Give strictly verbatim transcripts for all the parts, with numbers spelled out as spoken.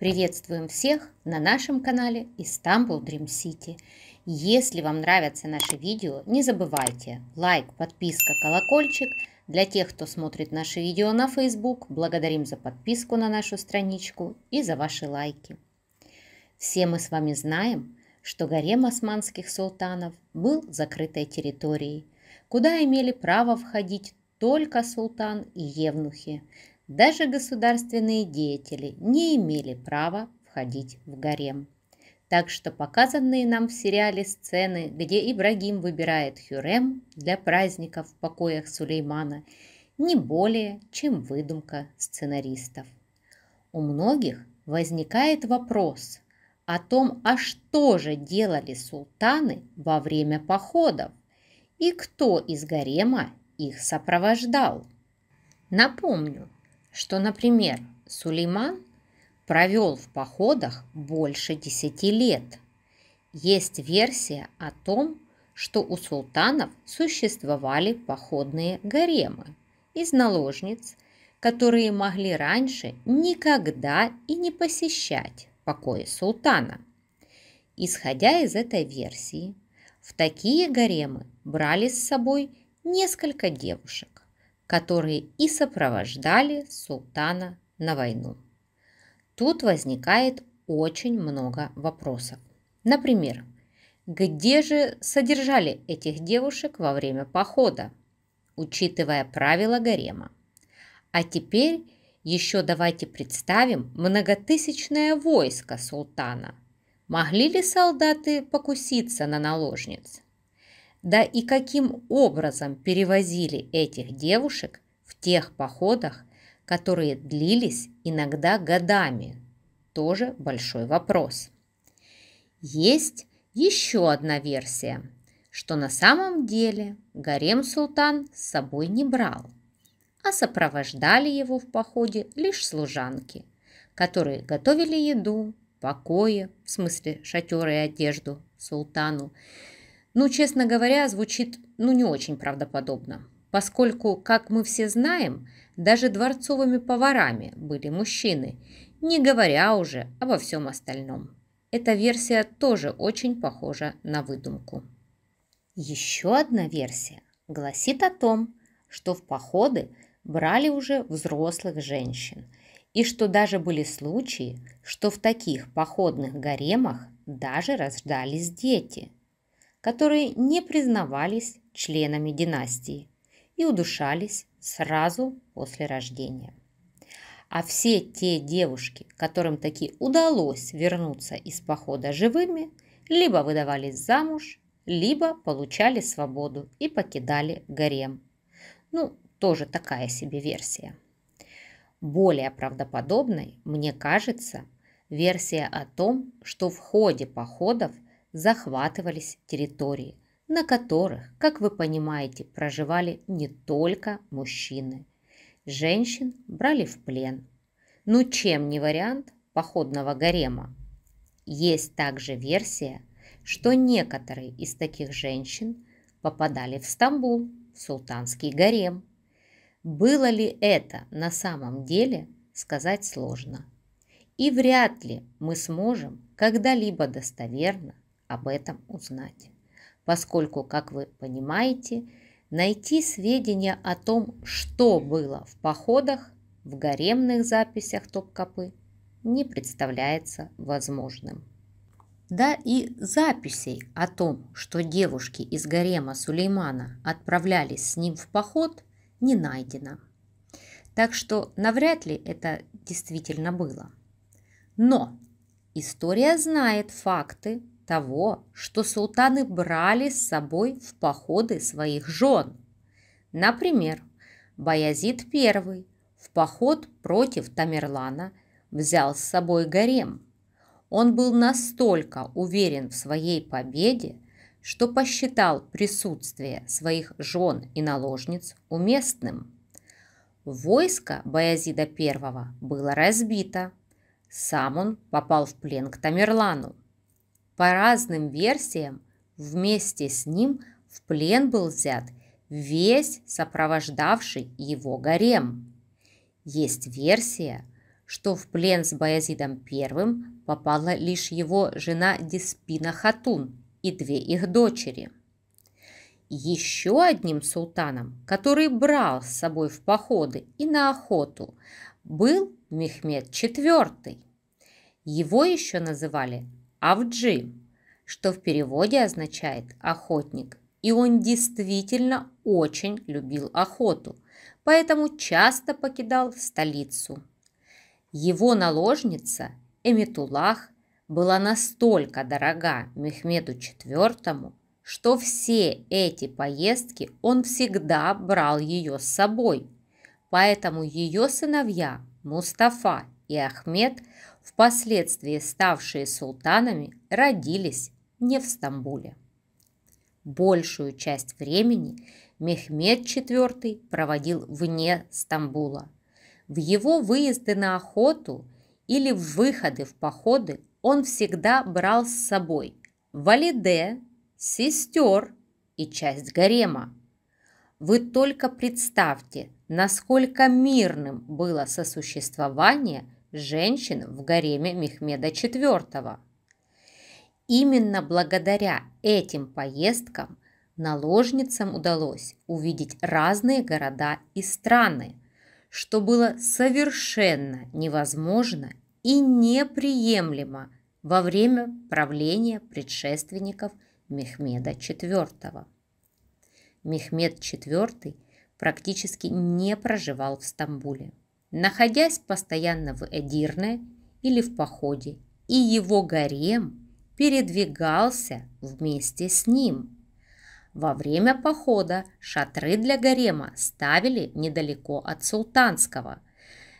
Приветствуем всех на нашем канале Istanbul Dream City. Если вам нравятся наши видео, не забывайте лайк, подписка, колокольчик. Для тех, кто смотрит наши видео на Facebook, благодарим за подписку на нашу страничку и за ваши лайки. Все мы с вами знаем, что гарем османских султанов был закрытой территорией, куда имели право входить только султан и евнухи. Даже государственные деятели не имели права входить в гарем. Так что показанные нам в сериале сцены, где Ибрагим выбирает хюррем для праздника в покоях Сулеймана, не более чем выдумка сценаристов. У многих возникает вопрос о том, а что же делали султаны во время походов и кто из гарема их сопровождал. Напомню, что, например, Сулейман провел в походах больше десяти лет. Есть версия о том, что у султанов существовали походные гаремы из наложниц, которые могли раньше никогда и не посещать покои султана. Исходя из этой версии, в такие гаремы брали с собой несколько девушек, которые и сопровождали султана на войну. Тут возникает очень много вопросов. Например, где же содержали этих девушек во время похода, учитывая правила гарема? А теперь еще давайте представим многотысячное войско султана. Могли ли солдаты покуситься на наложниц? Да и каким образом перевозили этих девушек в тех походах, которые длились иногда годами? Тоже большой вопрос. Есть еще одна версия, что на самом деле гарем султан с собой не брал, а сопровождали его в походе лишь служанки, которые готовили еду, покои, в смысле шатеры и одежду султану. Ну, честно говоря, звучит ну не очень правдоподобно, поскольку, как мы все знаем, даже дворцовыми поварами были мужчины, не говоря уже обо всем остальном. Эта версия тоже очень похожа на выдумку. Еще одна версия гласит о том, что в походы брали уже взрослых женщин, и что даже были случаи, что в таких походных гаремах даже рождались дети, которые не признавались членами династии и удушались сразу после рождения. А все те девушки, которым таки удалось вернуться из похода живыми, либо выдавались замуж, либо получали свободу и покидали гарем. Ну, тоже такая себе версия. Более правдоподобной, мне кажется, версия о том, что в ходе походов захватывались территории, на которых, как вы понимаете, проживали не только мужчины. Женщин брали в плен. Ну чем не вариант походного гарема? Есть также версия, что некоторые из таких женщин попадали в Стамбул, в султанский гарем. Было ли это на самом деле, сказать сложно. И вряд ли мы сможем когда-либо достоверно об этом узнать, поскольку, как вы понимаете, найти сведения о том, что было в походах, в гаремных записях Топкапы не представляется возможным. Да и записей о том, что девушки из гарема Сулеймана отправлялись с ним в поход, не найдено. Так что навряд ли это действительно было. Но история знает факты того, что султаны брали с собой в походы своих жен. Например, Баязид I в поход против Тамерлана взял с собой гарем. Он был настолько уверен в своей победе, что посчитал присутствие своих жен и наложниц уместным. Войско Баязида I было разбито. Сам он попал в плен к Тамерлану. По разным версиям, вместе с ним в плен был взят весь сопровождавший его гарем. Есть версия, что в плен с Баязидом первым попала лишь его жена Деспина Хатун и две их дочери. Еще одним султаном, который брал с собой в походы и на охоту, был Мехмед четвёртый. Его еще называли Авджи, что в переводе означает «охотник», и он действительно очень любил охоту, поэтому часто покидал столицу. Его наложница Эметулах была настолько дорога Мехмеду четвёртому, что все эти поездки он всегда брал ее с собой, поэтому ее сыновья Мустафа и Ахмед, впоследствии ставшие султанами, родились не в Стамбуле. Большую часть времени Мехмед четвёртый проводил вне Стамбула. В его выезды на охоту или в выходы в походы он всегда брал с собой валиде, сестер и часть гарема. Вы только представьте, насколько мирным было сосуществование женщин в гареме Мехмеда четвёртого. Именно благодаря этим поездкам наложницам удалось увидеть разные города и страны, что было совершенно невозможно и неприемлемо во время правления предшественников Мехмеда четвёртого. Мехмед четвёртый практически не проживал в Стамбуле, находясь постоянно в Эдирне или в походе, и его гарем передвигался вместе с ним. Во время похода шатры для гарема ставили недалеко от султанского.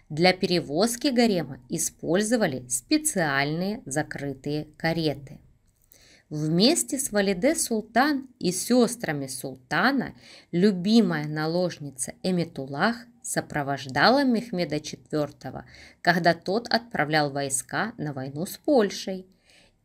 Для перевозки гарема использовали специальные закрытые кареты. Вместе с Валиде Султан и сестрами султана любимая наложница Эметулах сопровождала Мехмеда четвёртого, когда тот отправлял войска на войну с Польшей.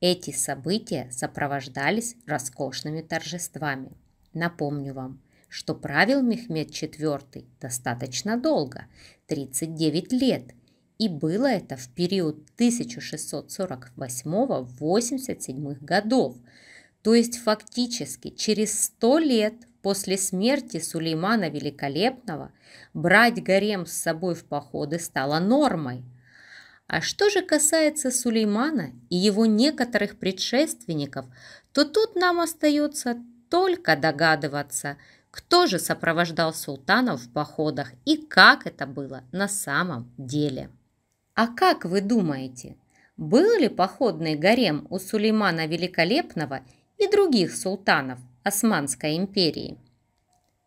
Эти события сопровождались роскошными торжествами. Напомню вам, что правил Мехмед четвёртый достаточно долго – тридцать девять лет, и было это в период тысяча шестьсот сорок восьмого — восемьдесят седьмого годов, то есть фактически через сто лет после смерти Сулеймана Великолепного брать гарем с собой в походы стало нормой. А что же касается Сулеймана и его некоторых предшественников, то тут нам остается только догадываться, кто же сопровождал султанов в походах и как это было на самом деле. А как вы думаете, был ли походный гарем у Сулеймана Великолепного и других султанов Османской империи?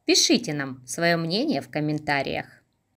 Пишите нам свое мнение в комментариях.